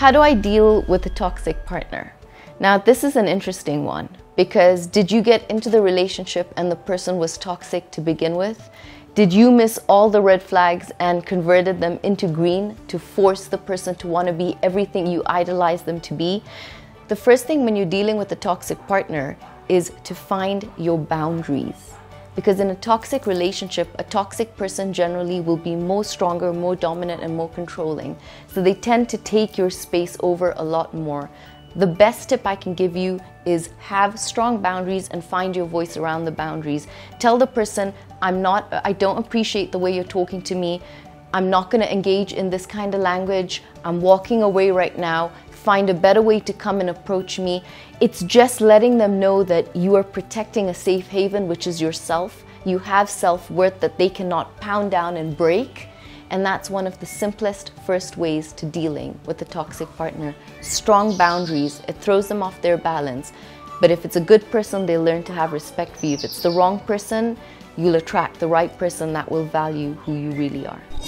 How do I deal with a toxic partner? Now, this is an interesting one, because did you get into the relationship and the person was toxic to begin with? Did you miss all the red flags and converted them into green to force the person to want to be everything you idolize them to be? The first thing when you're dealing with a toxic partner is to find your boundaries. Because in a toxic relationship, a toxic person generally will be more stronger, more dominant, and more controlling. So they tend to take your space over a lot more. The best tip I can give you is have strong boundaries and find your voice around the boundaries. Tell the person, I don't appreciate the way you're talking to me. I'm not going to engage in this kind of language. I'm walking away right now. Find a better way to come and approach me. It's just letting them know that you are protecting a safe haven, which is yourself. You have self-worth that they cannot pound down and break. And that's one of the simplest first ways to dealing with a toxic partner. Strong boundaries, it throws them off their balance. But if it's a good person, they learn to have respect for you. If it's the wrong person, you'll attract the right person that will value who you really are.